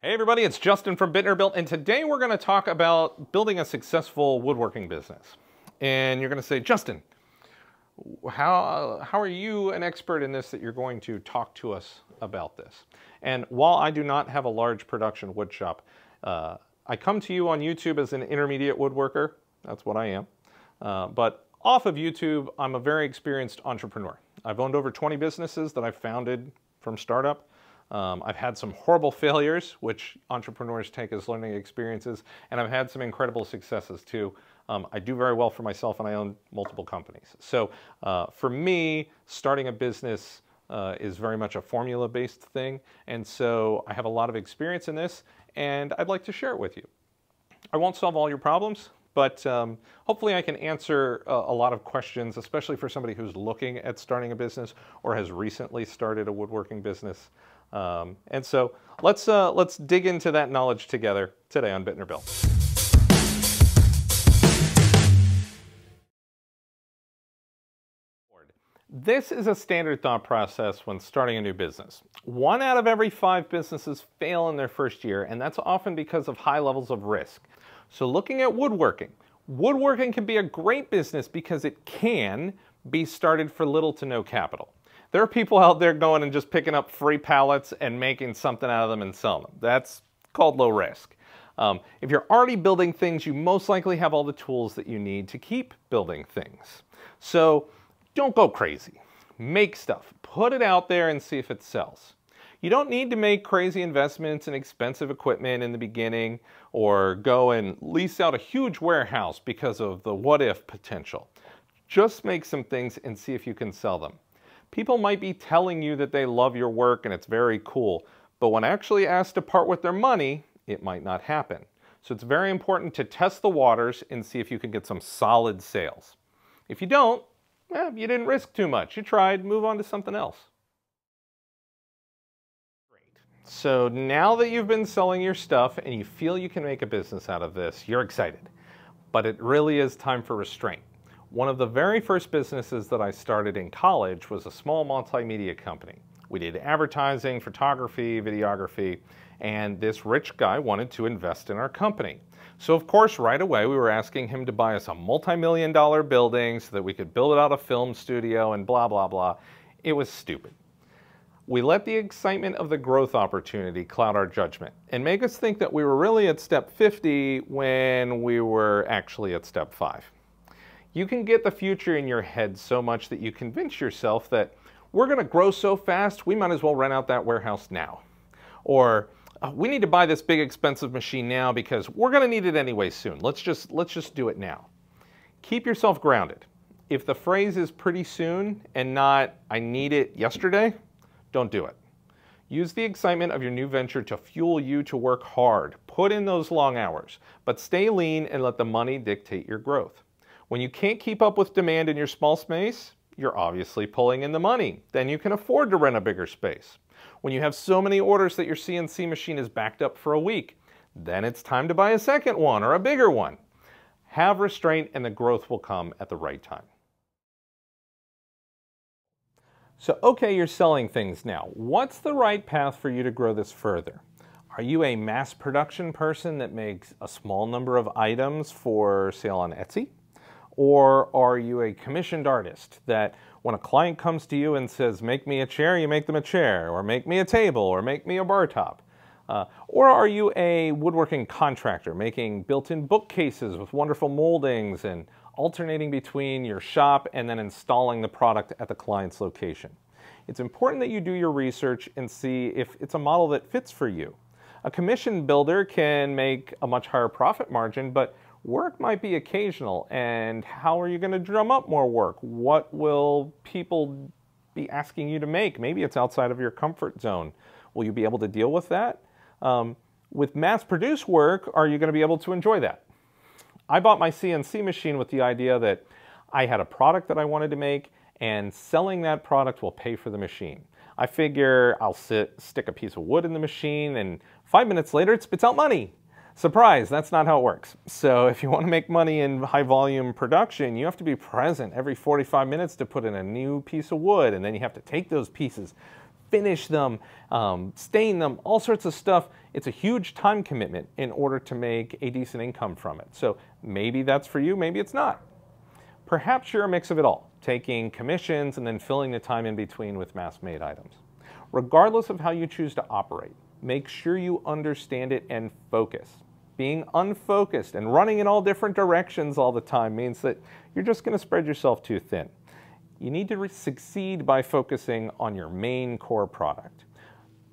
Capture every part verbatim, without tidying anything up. Hey everybody, it's Justin from Bittner Built, and today we're going to talk about building a successful woodworking business. And you're going to say, Justin, how, how are you an expert in this that you're going to talk to us about this? And while I do not have a large production wood shop, uh, I come to you on YouTube as an intermediate woodworker. That's what I am. Uh, but off of YouTube, I'm a very experienced entrepreneur. I've owned over twenty businesses that I've founded from startup. Um, I've had some horrible failures, which entrepreneurs take as learning experiences, and I've had some incredible successes too. Um, I do very well for myself, and I own multiple companies. So uh, for me, starting a business uh, is very much a formula-based thing, and so I have a lot of experience in this, and I'd like to share it with you. I won't solve all your problems, but um, hopefully I can answer a, a lot of questions, especially for somebody who's looking at starting a business or has recently started a woodworking business. Um, and so let's, uh, let's dig into that knowledge together today on Bittner Built. This is a standard thought process when starting a new business. One out of every five businesses fail in their first year, and that's often because of high levels of risk. So looking at woodworking, woodworking can be a great business because it can be started for little to no capital. There are people out there going and just picking up free pallets and making something out of them and selling them. That's called low risk. Um, if you're already building things, you most likely have all the tools that you need to keep building things. So don't go crazy. Make stuff. Put it out there and see if it sells. You don't need to make crazy investments and expensive equipment in the beginning or go and lease out a huge warehouse because of the what-if potential. Just make some things and see if you can sell them. People might be telling you that they love your work and it's very cool, but when actually asked to part with their money, it might not happen. So it's very important to test the waters and see if you can get some solid sales. If you don't, eh, you didn't risk too much. You tried, move on to something else. Great. So now that you've been selling your stuff and you feel you can make a business out of this, you're excited. But it really is time for restraint. One of the very first businesses that I started in college was a small multimedia company. We did advertising, photography, videography, and this rich guy wanted to invest in our company. So of course, right away, we were asking him to buy us a multi-million dollar building so that we could build out a film studio and blah, blah, blah. It was stupid. We let the excitement of the growth opportunity cloud our judgment and make us think that we were really at step fifty when we were actually at step five. You can get the future in your head so much that you convince yourself that we're going to grow so fast, we might as well rent out that warehouse now. Or uh, we need to buy this big expensive machine now because we're going to need it anyway soon. Let's just, let's just do it now. Keep yourself grounded. If the phrase is pretty soon and not I need it yesterday, don't do it. Use the excitement of your new venture to fuel you to work hard. Put in those long hours, but stay lean and let the money dictate your growth. When you can't keep up with demand in your small space, you're obviously pulling in the money. Then you can afford to rent a bigger space. When you have so many orders that your C N C machine is backed up for a week, then it's time to buy a second one or a bigger one. Have restraint and the growth will come at the right time. So, okay, you're selling things now. What's the right path for you to grow this further? Are you a mass production person that makes a small number of items for sale on Etsy? Or are you a commissioned artist that when a client comes to you and says, make me a chair, you make them a chair, or make me a table, or make me a bar top? Uh, or are you a woodworking contractor making built-in bookcases with wonderful moldings and alternating between your shop and then installing the product at the client's location? It's important that you do your research and see if it's a model that fits for you. A commission builder can make a much higher profit margin, but work might be occasional, and how are you going to drum up more work? What will people be asking you to make? Maybe it's outside of your comfort zone. Will you be able to deal with that? Um, with mass-produced work, are you going to be able to enjoy that? I bought my C N C machine with the idea that I had a product that I wanted to make, and selling that product will pay for the machine. I figure I'll sit, stick a piece of wood in the machine, and five minutes later it spits out money. Surprise, that's not how it works. So if you want to make money in high volume production, you have to be present every forty-five minutes to put in a new piece of wood, and then you have to take those pieces, finish them, um, stain them, all sorts of stuff. It's a huge time commitment in order to make a decent income from it. So maybe that's for you, maybe it's not. Perhaps you're a mix of it all, taking commissions and then filling the time in between with mass-made items. Regardless of how you choose to operate, make sure you understand it and focus. Being unfocused and running in all different directions all the time means that you're just going to spread yourself too thin. You need to succeed by focusing on your main core product.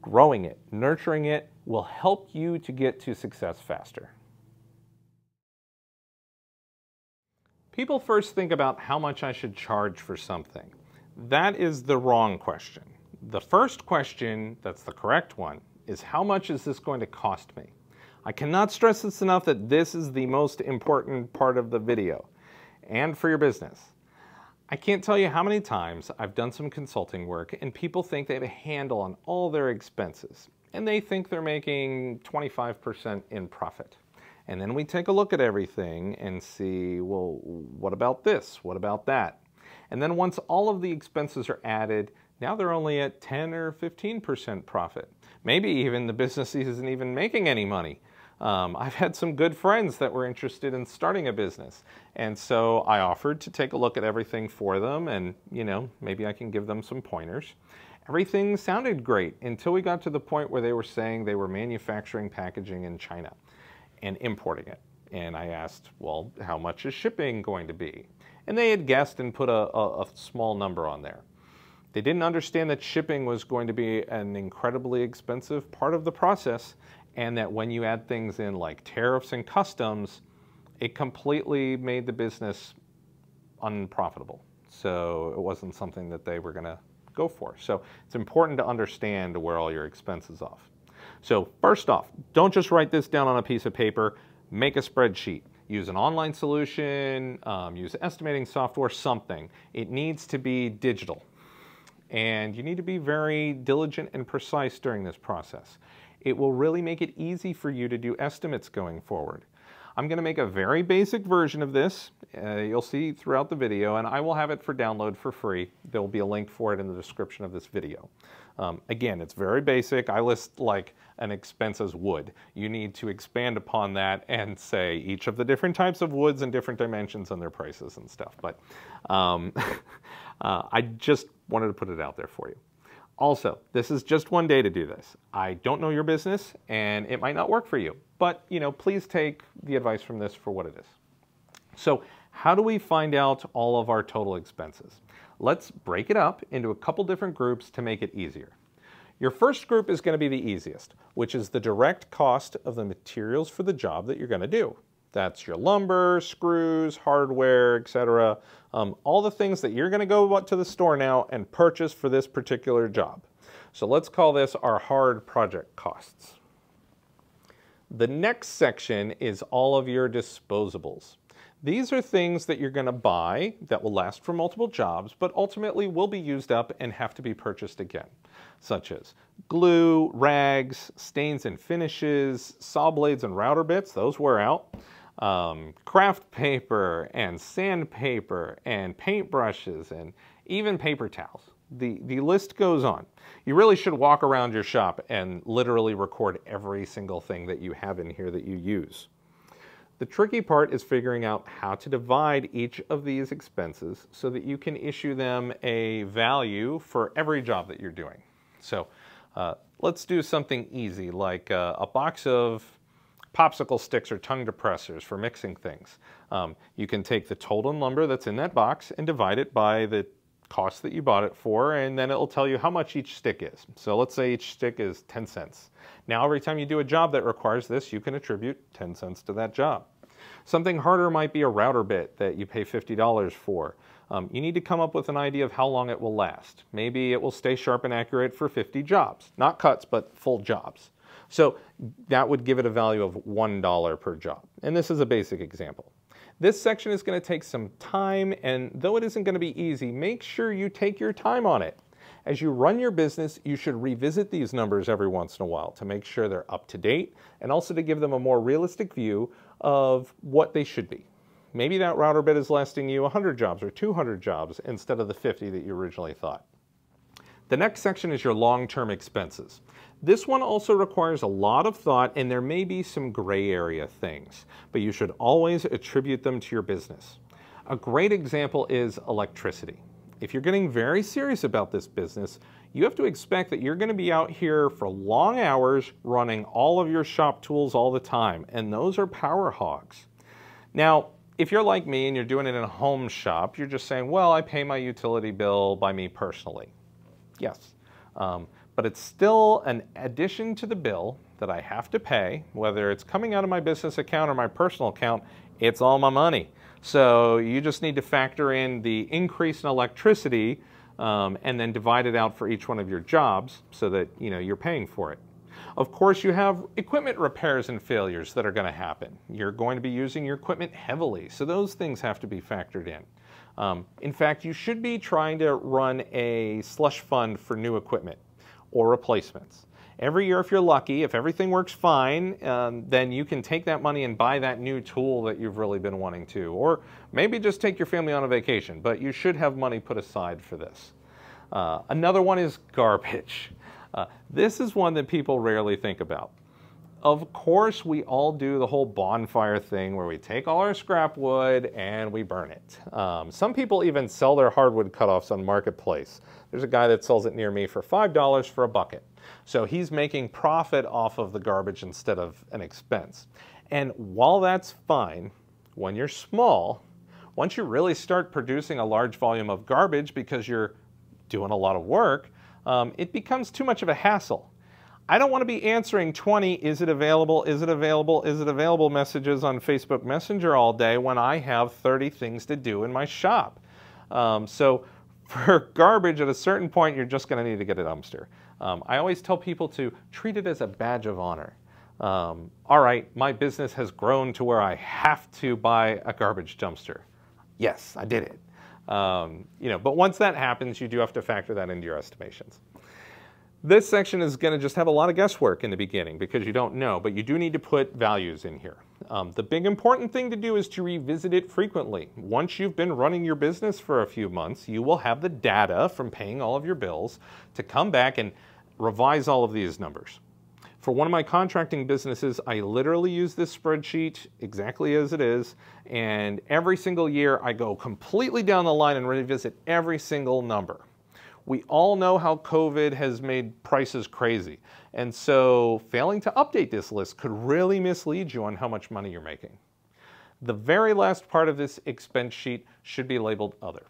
Growing it, nurturing it, will help you to get to success faster. People first think about how much I should charge for something. That is the wrong question. The first question, that's the correct one, is how much is this going to cost me? I cannot stress this enough that this is the most important part of the video and for your business. I can't tell you how many times I've done some consulting work and people think they have a handle on all their expenses and they think they're making twenty-five percent in profit. And then we take a look at everything and see, well, what about this? What about that? And then once all of the expenses are added, now they're only at ten or fifteen percent profit. Maybe even the business isn't even making any money. Um, I've had some good friends that were interested in starting a business. And so I offered to take a look at everything for them and, you know, maybe I can give them some pointers. Everything sounded great until we got to the point where they were saying they were manufacturing packaging in China and importing it. And I asked, well, how much is shipping going to be? And they had guessed and put a, a, a small number on there. They didn't understand that shipping was going to be an incredibly expensive part of the process, and that when you add things in like tariffs and customs, it completely made the business unprofitable. So it wasn't something that they were going to go for. So it's important to understand where all your expenses are. So first off, don't just write this down on a piece of paper. Make a spreadsheet. Use an online solution, um, use estimating software, something. It needs to be digital. And you need to be very diligent and precise during this process. It will really make it easy for you to do estimates going forward. I'm going to make a very basic version of this. Uh, you'll see throughout the video, and I will have it for download for free. There will be a link for it in the description of this video. Um, again, it's very basic. I list like an expense as wood. You need to expand upon that and say each of the different types of woods and different dimensions and their prices and stuff. But um, uh, I just wanted to put it out there for you. Also, this is just one day to do this. I don't know your business and it might not work for you, but you know, please take the advice from this for what it is. So how do we find out all of our total expenses? Let's break it up into a couple different groups to make it easier. Your first group is going to be the easiest, which is the direct cost of the materials for the job that you're going to do. That's your lumber, screws, hardware, et cetera. Um, all the things that you're going to go to the store now and purchase for this particular job. So let's call this our hard project costs. The next section is all of your disposables. These are things that you're going to buy that will last for multiple jobs, but ultimately will be used up and have to be purchased again, such as glue, rags, stains and finishes, saw blades and router bits, those wear out. Um, craft paper and sandpaper and paint brushes and even paper towels. The, the list goes on. You really should walk around your shop and literally record every single thing that you have in here that you use. The tricky part is figuring out how to divide each of these expenses so that you can issue them a value for every job that you're doing. So uh, let's do something easy like uh, a box of popsicle sticks or tongue depressors for mixing things. Um, you can take the total lumber that's in that box and divide it by the cost that you bought it for, and then it'll tell you how much each stick is. So let's say each stick is ten cents. Now every time you do a job that requires this, you can attribute ten cents to that job. Something harder might be a router bit that you pay fifty dollars for. Um, you need to come up with an idea of how long it will last. Maybe it will stay sharp and accurate for fifty jobs. Not cuts, but full jobs. So that would give it a value of one dollar per job. And this is a basic example. This section is going to take some time, and though it isn't going to be easy, make sure you take your time on it. As you run your business, you should revisit these numbers every once in a while to make sure they're up to date and also to give them a more realistic view of what they should be. Maybe that router bit is lasting you one hundred jobs or two hundred jobs instead of the fifty that you originally thought. The next section is your long-term expenses. This one also requires a lot of thought, and there may be some gray area things, but you should always attribute them to your business. A great example is electricity. If you're getting very serious about this business, you have to expect that you're going to be out here for long hours running all of your shop tools all the time, and those are power hogs. Now, if you're like me and you're doing it in a home shop, you're just saying, well, I pay my utility bill by me personally. Yes, um, but it's still an addition to the bill that I have to pay, whether it's coming out of my business account or my personal account, it's all my money. So you just need to factor in the increase in electricity um, and then divide it out for each one of your jobs so that you know, you're paying for it. Of course, you have equipment repairs and failures that are going to happen. You're going to be using your equipment heavily, so those things have to be factored in. Um, in fact, you should be trying to run a slush fund for new equipment or replacements. Every year, if you're lucky, if everything works fine, um, then you can take that money and buy that new tool that you've really been wanting to, or maybe just take your family on a vacation, but you should have money put aside for this. Uh, another one is garbage. Uh, this is one that people rarely think about. Of course, we all do the whole bonfire thing where we take all our scrap wood and we burn it. Um, some people even sell their hardwood cutoffs on Marketplace. There's a guy that sells it near me for five dollars for a bucket. So he's making profit off of the garbage instead of an expense. And while that's fine, when you're small, once you really start producing a large volume of garbage because you're doing a lot of work, Um, it becomes too much of a hassle. I don't want to be answering twenty is it available, is it available, is it available messages on Facebook Messenger all day when I have thirty things to do in my shop. Um, so for garbage, at a certain point, you're just going to need to get a dumpster. Um, I always tell people to treat it as a badge of honor. Um, all right, my business has grown to where I have to buy a garbage dumpster. Yes, I did it. Um, you know, but once that happens, you do have to factor that into your estimations. This section is going to just have a lot of guesswork in the beginning because you don't know, but you do need to put values in here. Um, the big important thing to do is to revisit it frequently. Once you've been running your business for a few months, you will have the data from paying all of your bills to come back and revise all of these numbers. For one of my contracting businesses, I literally use this spreadsheet exactly as it is, and every single year I go completely down the line and revisit every single number. We all know how COVID has made prices crazy, and so failing to update this list could really mislead you on how much money you're making. The very last part of this expense sheet should be labeled Other,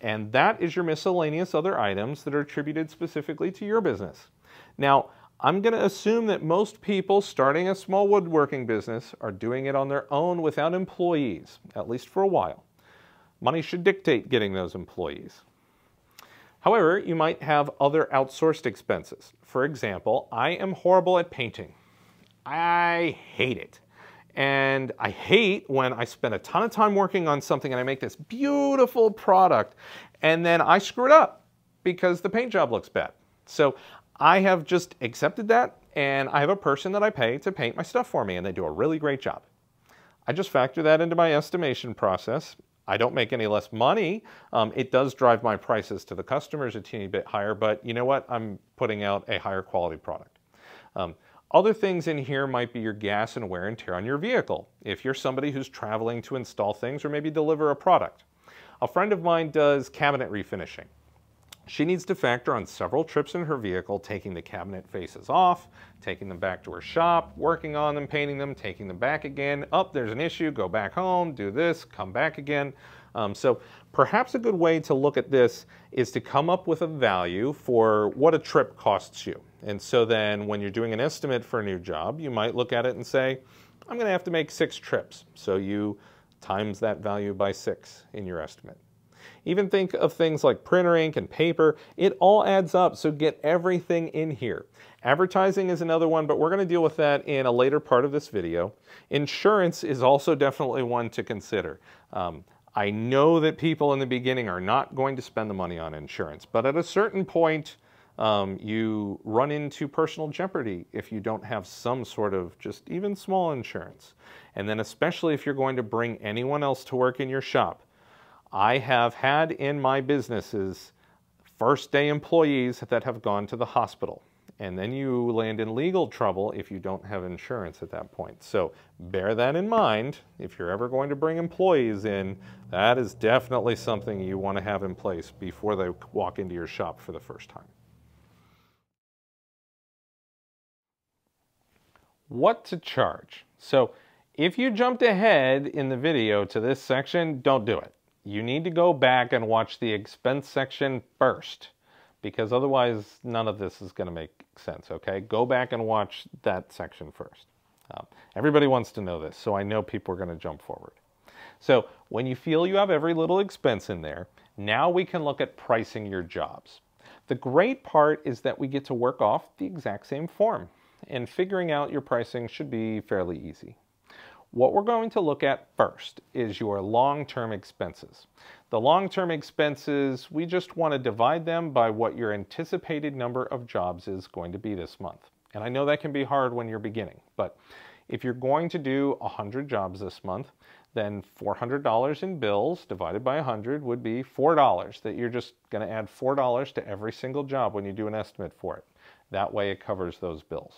and that is your miscellaneous other items that are attributed specifically to your business. Now, I'm going to assume that most people starting a small woodworking business are doing it on their own without employees, at least for a while. Money should dictate getting those employees. However, you might have other outsourced expenses. For example, I am horrible at painting. I hate it. And I hate when I spend a ton of time working on something and I make this beautiful product and then I screw it up because the paint job looks bad. So I have just accepted that, and I have a person that I pay to paint my stuff for me, and they do a really great job. I just factor that into my estimation process. I don't make any less money. Um, it does drive my prices to the customers a teeny bit higher, but you know what? I'm putting out a higher quality product. Um, other things in here might be your gas and wear and tear on your vehicle, if you're somebody who's traveling to install things or maybe deliver a product. A friend of mine does cabinet refinishing. She needs to factor on several trips in her vehicle, taking the cabinet faces off, taking them back to her shop, working on them, painting them, taking them back again. Up, there's an issue, go back home, do this, come back again. Um, so perhaps a good way to look at this is to come up with a value for what a trip costs you. And so then when you're doing an estimate for a new job, you might look at it and say, I'm going to have to make six trips. So you times that value by six in your estimate. Even think of things like printer ink and paper. It all adds up, so get everything in here. Advertising is another one, but we're going to deal with that in a later part of this video. Insurance is also definitely one to consider. Um, I know that people in the beginning are not going to spend the money on insurance, but at a certain point, um, you run into personal jeopardy if you don't have some sort of just even small insurance. And then especially if you're going to bring anyone else to work in your shop. I have had in my businesses first day employees that have gone to the hospital. And then you land in legal trouble if you don't have insurance at that point. So bear that in mind. If you're ever going to bring employees in, that is definitely something you want to have in place before they walk into your shop for the first time. What to charge. So if you jumped ahead in the video to this section, don't do it. You need to go back and watch the expense section first, because otherwise none of this is going to make sense, okay? Go back and watch that section first. Um, everybody wants to know this, so I know people are going to jump forward. So when you feel you have every little expense in there, now we can look at pricing your jobs. The great part is that we get to work off the exact same form, and figuring out your pricing should be fairly easy. What we're going to look at first is your long-term expenses. The long-term expenses, we just want to divide them by what your anticipated number of jobs is going to be this month. And I know that can be hard when you're beginning, but if you're going to do one hundred jobs this month, then four hundred dollars in bills divided by one hundred would be four dollars, that you're just going to add four dollars to every single job when you do an estimate for it. That way it covers those bills.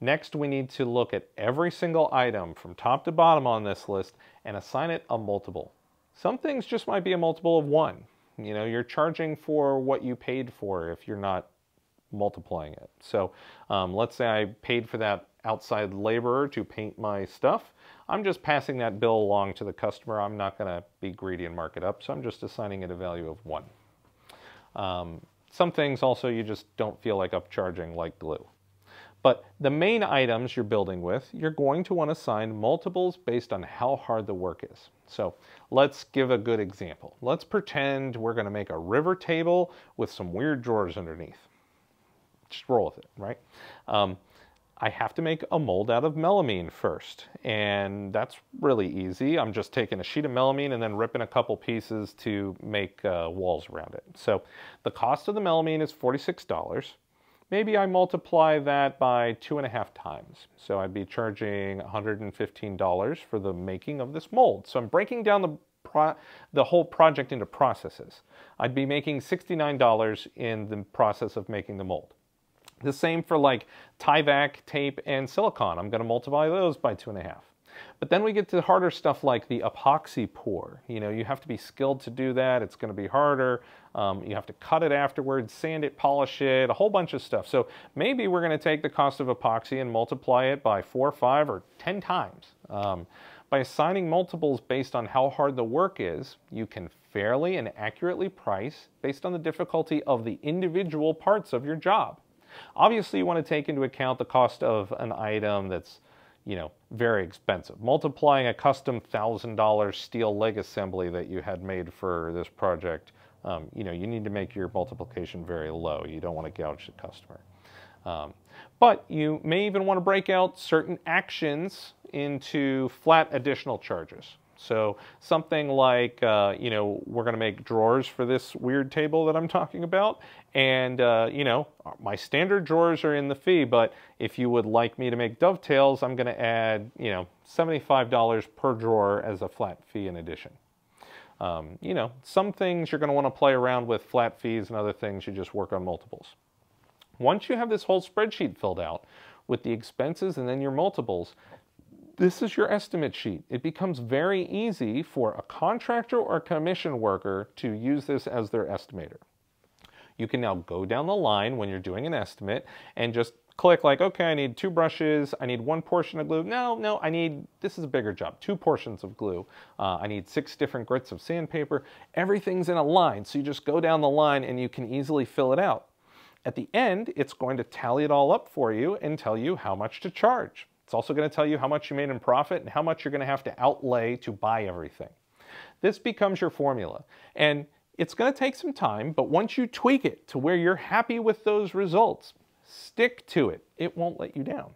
Next, we need to look at every single item from top to bottom on this list and assign it a multiple. Some things just might be a multiple of one. You know, you're charging for what you paid for if you're not multiplying it. So um, let's say I paid for that outside laborer to paint my stuff. I'm just passing that bill along to the customer. I'm not going to be greedy and mark it up, so I'm just assigning it a value of one. Um, some things also you just don't feel like upcharging like glue. But the main items you're building with, you're going to want to assign multiples based on how hard the work is. So let's give a good example. Let's pretend we're going to make a river table with some weird drawers underneath. Just roll with it, right? Um, I have to make a mold out of melamine first, and that's really easy. I'm just taking a sheet of melamine and then ripping a couple pieces to make uh, walls around it. So the cost of the melamine is forty-six dollars. Maybe I multiply that by two and a half times. So I'd be charging one hundred fifteen dollars for the making of this mold. So I'm breaking down the, pro the whole project into processes. I'd be making sixty-nine dollars in the process of making the mold. The same for like Tyvek, tape, and silicone. I'm gonna multiply those by two and a half. But then we get to harder stuff like the epoxy pour. You know, you have to be skilled to do that. It's going to be harder. Um, you have to cut it afterwards, sand it, polish it, a whole bunch of stuff. So maybe we're going to take the cost of epoxy and multiply it by four, five, or ten times. Um, by assigning multiples based on how hard the work is, you can fairly and accurately price based on the difficulty of the individual parts of your job. Obviously, you want to take into account the cost of an item that's, you know, very expensive. Multiplying a custom one thousand dollar steel leg assembly that you had made for this project, um, you know, you need to make your multiplication very low. You don't want to gouge the customer. Um, but you may even want to break out certain actions into flat additional charges. So something like, uh, you know, we're going to make drawers for this weird table that I'm talking about. And, uh, you know, my standard drawers are in the fee, but if you would like me to make dovetails, I'm going to add, you know, seventy-five dollars per drawer as a flat fee in addition. Um, you know, some things you're going to want to play around with flat fees, and other things you just work on multiples. Once you have this whole spreadsheet filled out with the expenses and then your multiples, this is your estimate sheet. It becomes very easy for a contractor or commission worker to use this as their estimator. You can now go down the line when you're doing an estimate and just click like, okay, I need two brushes. I need one portion of glue. No, no, I need, this is a bigger job, two portions of glue. Uh, I need six different grits of sandpaper. Everything's in a line. So you just go down the line and you can easily fill it out. At the end, it's going to tally it all up for you and tell you how much to charge. It's also going to tell you how much you made in profit and how much you're going to have to outlay to buy everything. This becomes your formula, and it's going to take some time, but once you tweak it to where you're happy with those results, stick to it. It won't let you down.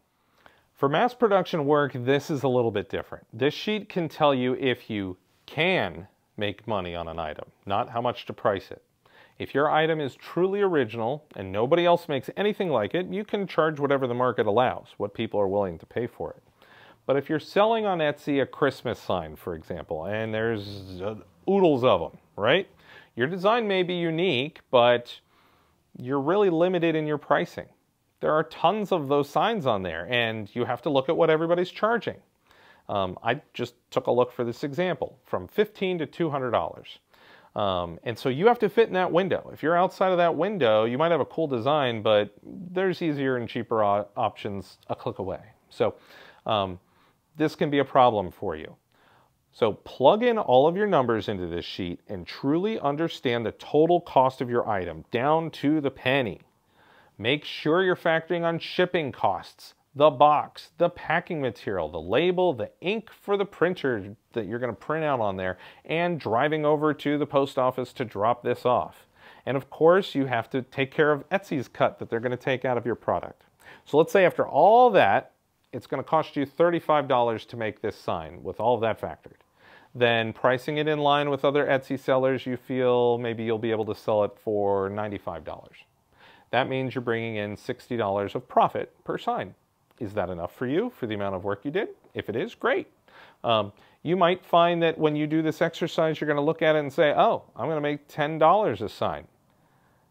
For mass production work, this is a little bit different. This sheet can tell you if you can make money on an item, not how much to price it. If your item is truly original and nobody else makes anything like it, you can charge whatever the market allows, what people are willing to pay for it. But if you're selling on Etsy a Christmas sign, for example, and there's oodles of them, right? Your design may be unique, but you're really limited in your pricing. There are tons of those signs on there, and you have to look at what everybody's charging. Um, I just took a look for this example, from fifteen dollars to two hundred dollars. Um, and so you have to fit in that window. If you're outside of that window, you might have a cool design, but there's easier and cheaper options a click away. So um, this can be a problem for you. So plug in all of your numbers into this sheet and truly understand the total cost of your item down to the penny. Make sure you're factoring on shipping costs, the box, the packing material, the label, the ink for the printer that you're going to print out on there, and driving over to the post office to drop this off. And of course, you have to take care of Etsy's cut that they're going to take out of your product. So let's say after all that, it's going to cost you thirty-five dollars to make this sign with all of that factored. Then pricing it in line with other Etsy sellers, you feel maybe you'll be able to sell it for ninety-five dollars. That means you're bringing in sixty dollars of profit per sign. Is that enough for you for the amount of work you did? If it is, great. Um, you might find that when you do this exercise, you're going to look at it and say, oh, I'm going to make ten dollars a sign.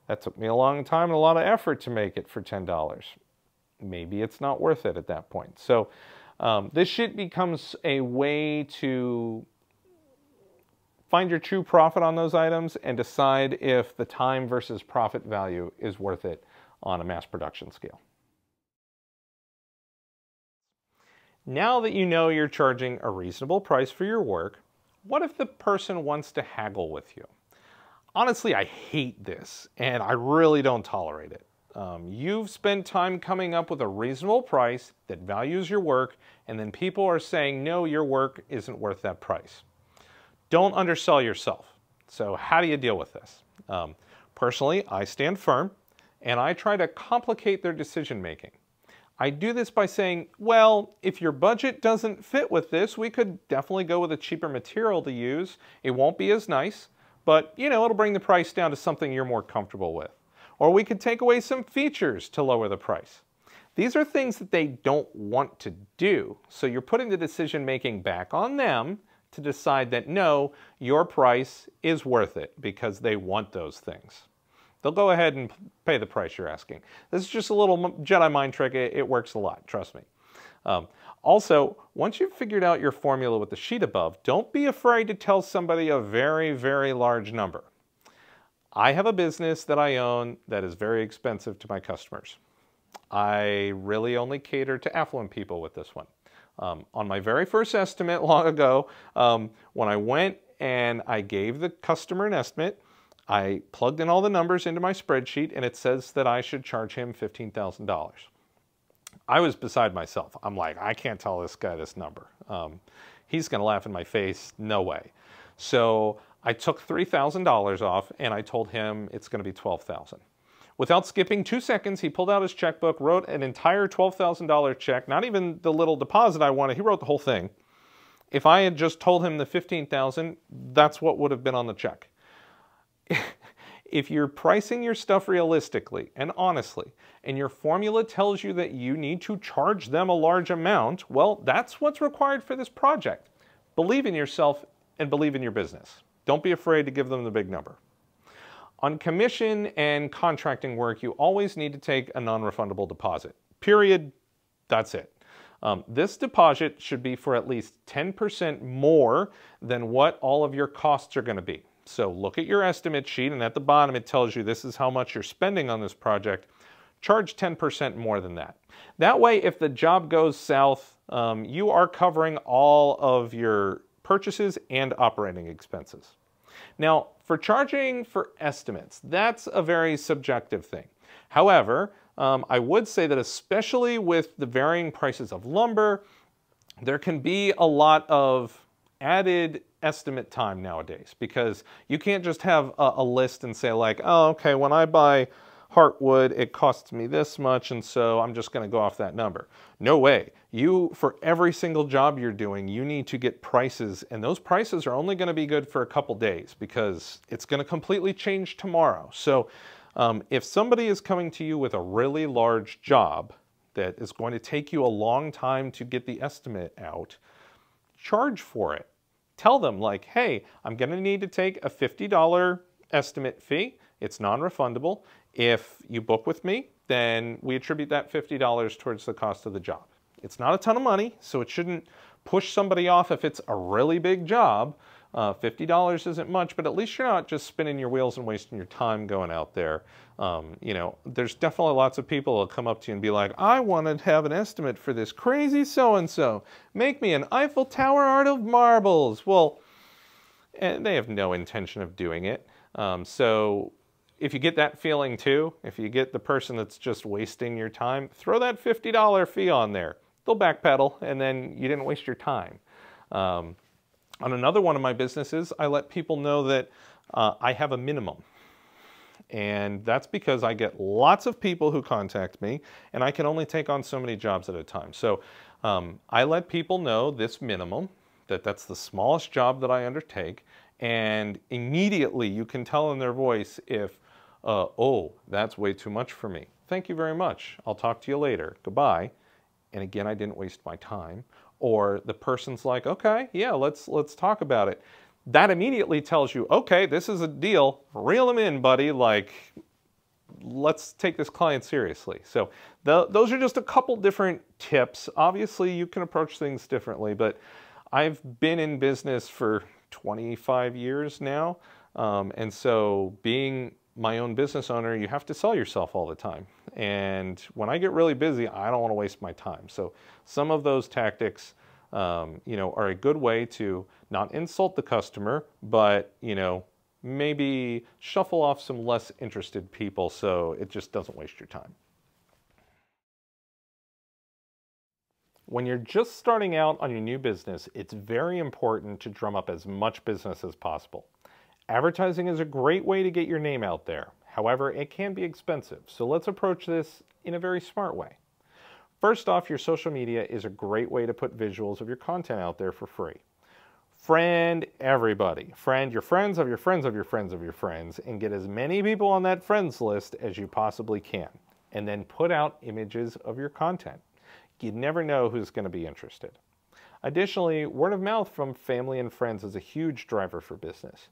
That took me a long time and a lot of effort to make it for ten dollars. Maybe it's not worth it at that point. So um, this shit becomes a way to find your true profit on those items and decide if the time versus profit value is worth it on a mass production scale. Now that you know you're charging a reasonable price for your work, what if the person wants to haggle with you? Honestly, I hate this, and I really don't tolerate it. Um, you've spent time coming up with a reasonable price that values your work, and then people are saying, no, your work isn't worth that price. Don't undersell yourself. So how do you deal with this? Um, personally, I stand firm, and I try to complicate their decision-making. I do this by saying, well, if your budget doesn't fit with this, we could definitely go with a cheaper material to use. It won't be as nice, but you know, it'll bring the price down to something you're more comfortable with. Or we could take away some features to lower the price. These are things that they don't want to do, so you're putting the decision-making back on them to decide that no, your price is worth it because they want those things. They'll go ahead and pay the price you're asking. This is just a little Jedi mind trick. It, it works a lot, trust me. Um, also, once you've figured out your formula with the sheet above, don't be afraid to tell somebody a very, very large number. I have a business that I own that is very expensive to my customers. I really only cater to affluent people with this one. Um, on my very first estimate long ago, um, when I went and I gave the customer an estimate, I plugged in all the numbers into my spreadsheet, and it says that I should charge him fifteen thousand dollars. I was beside myself. I'm like, I can't tell this guy this number. Um, he's going to laugh in my face. No way. So I took three thousand dollars off, and I told him it's going to be twelve thousand dollars. Without skipping two seconds, he pulled out his checkbook, wrote an entire twelve thousand dollar check, not even the little deposit I wanted. He wrote the whole thing. If I had just told him the fifteen thousand dollars, that's what would have been on the check. If you're pricing your stuff realistically and honestly, and your formula tells you that you need to charge them a large amount, well, that's what's required for this project. Believe in yourself and believe in your business. Don't be afraid to give them the big number. On commission and contracting work, you always need to take a non-refundable deposit. Period. That's it. Um, this deposit should be for at least ten percent more than what all of your costs are going to be. So look at your estimate sheet, and at the bottom it tells you this is how much you're spending on this project. Charge ten percent more than that. That way, if the job goes south, um, you are covering all of your purchases and operating expenses. Now, for charging for estimates, that's a very subjective thing. However, um, I would say that especially with the varying prices of lumber, there can be a lot of added estimate time nowadays, because you can't just have a, a list and say like, oh, okay, when I buy heartwood, it costs me this much, and so I'm just going to go off that number. No way. You, for every single job you're doing, you need to get prices, and those prices are only going to be good for a couple days because it's going to completely change tomorrow. So um, if somebody is coming to you with a really large job that is going to take you a long time to get the estimate out, charge for it. Tell them like, hey, I'm going to need to take a fifty dollar estimate fee. It's non-refundable. If you book with me, then we attribute that fifty dollars towards the cost of the job. It's not a ton of money, so it shouldn't push somebody off if it's a really big job. Uh, fifty dollars isn't much, but at least you're not just spinning your wheels and wasting your time going out there. Um, you know, there's definitely lots of people who'll come up to you and be like, I want to have an estimate for this crazy so-and-so. Make me an Eiffel Tower art of marbles. Well, and they have no intention of doing it. Um, so if you get that feeling too, if you get the person that's just wasting your time, throw that fifty dollar fee on there. They'll backpedal, and then you didn't waste your time. Um, on another one of my businesses, I let people know that uh, I have a minimum. And that's because I get lots of people who contact me, and I can only take on so many jobs at a time. So um, I let people know this minimum, that that's the smallest job that I undertake, and immediately you can tell in their voice if, uh, oh, that's way too much for me. Thank you very much. I'll talk to you later. Goodbye. And again, I didn't waste my time. Or the person's like, okay, yeah, let's, let's talk about it. That immediately tells you, okay, this is a deal. Reel them in, buddy. Like, let's take this client seriously. So the, those are just a couple different tips. Obviously, you can approach things differently, but I've been in business for twenty-five years now. Um, and so being my own business owner, you have to sell yourself all the time. And when I get really busy, I don't want to waste my time. So some of those tactics, um, you know, are a good way to not insult the customer, but, you know, maybe shuffle off some less interested people so it just doesn't waste your time. When you're just starting out on your new business, it's very important to drum up as much business as possible. Advertising is a great way to get your name out there. However, it can be expensive, so let's approach this in a very smart way. First off, your social media is a great way to put visuals of your content out there for free. Friend everybody. Friend your friends of your friends of your friends of your friends, and get as many people on that friends list as you possibly can. And then put out images of your content. You never know who's going to be interested. Additionally, word of mouth from family and friends is a huge driver for business.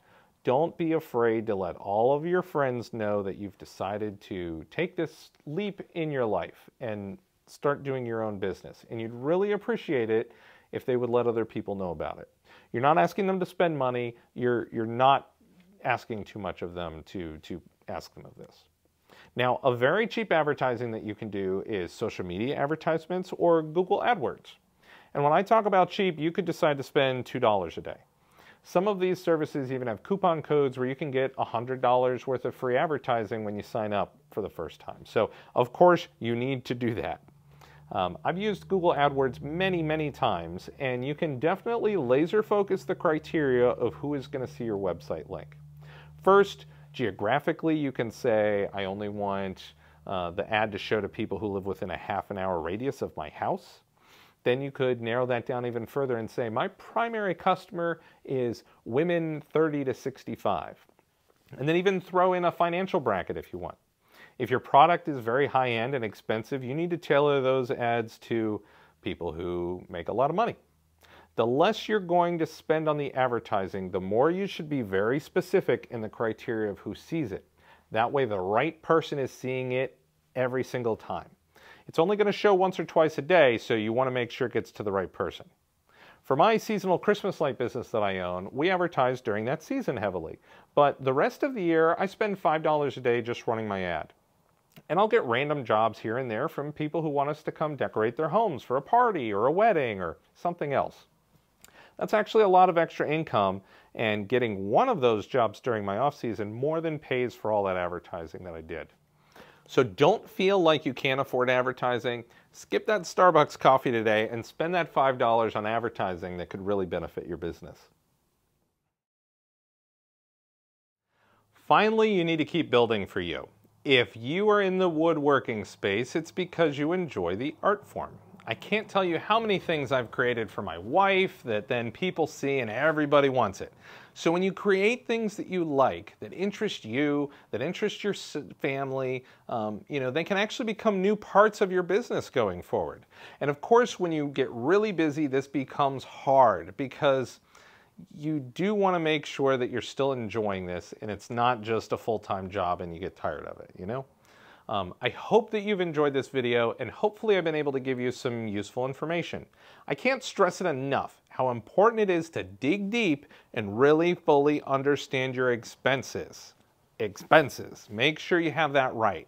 Don't be afraid to let all of your friends know that you've decided to take this leap in your life and start doing your own business. And you'd really appreciate it if they would let other people know about it. You're not asking them to spend money. You're, you're not asking too much of them to, to ask them of this. Now, a very cheap advertising that you can do is social media advertisements or Google AdWords. And when I talk about cheap, you could decide to spend two dollars a day. Some of these services even have coupon codes where you can get one hundred dollars worth of free advertising when you sign up for the first time. So, of course, you need to do that. Um, I've used Google AdWords many, many times, and you can definitely laser focus the criteria of who is going to see your website link. First, geographically, you can say, I only want uh, the ad to show to people who live within a half an hour radius of my house. Then you could narrow that down even further and say, my primary customer is women thirty to sixty-five. And then even throw in a financial bracket if you want. If your product is very high-end and expensive, you need to tailor those ads to people who make a lot of money. The less you're going to spend on the advertising, the more you should be very specific in the criteria of who sees it. That way the right person is seeing it every single time. It's only going to show once or twice a day, so you want to make sure it gets to the right person. For my seasonal Christmas light business that I own, we advertise during that season heavily. But the rest of the year, I spend five dollars a day just running my ad. And I'll get random jobs here and there from people who want us to come decorate their homes for a party or a wedding or something else. That's actually a lot of extra income, and getting one of those jobs during my off-season more than pays for all that advertising that I did. So don't feel like you can't afford advertising. Skip that Starbucks coffee today and spend that five dollars on advertising that could really benefit your business. Finally, you need to keep building for you. If you are in the woodworking space, it's because you enjoy the art form. I can't tell you how many things I've created for my wife that then people see and everybody wants it. So when you create things that you like, that interest you, that interest your family, um, you know, they can actually become new parts of your business going forward. And of course, when you get really busy, this becomes hard because you do want to make sure that you're still enjoying this and it's not just a full-time job and you get tired of it, you know? Um, I hope that you've enjoyed this video, and hopefully I've been able to give you some useful information. I can't stress it enough how important it is to dig deep and really fully understand your expenses. Expenses. Make sure you have that right.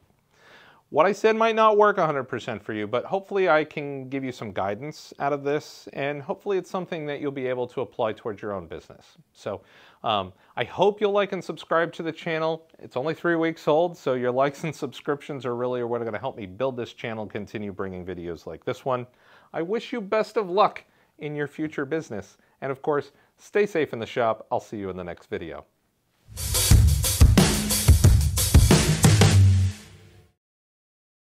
What I said might not work one hundred percent for you, but hopefully I can give you some guidance out of this, and hopefully it's something that you'll be able to apply towards your own business. So um, I hope you'll like and subscribe to the channel. It's only three weeks old, so your likes and subscriptions are really what are going to help me build this channel and continue bringing videos like this one. I wish you best of luck in your future business, and of course, stay safe in the shop. I'll see you in the next video.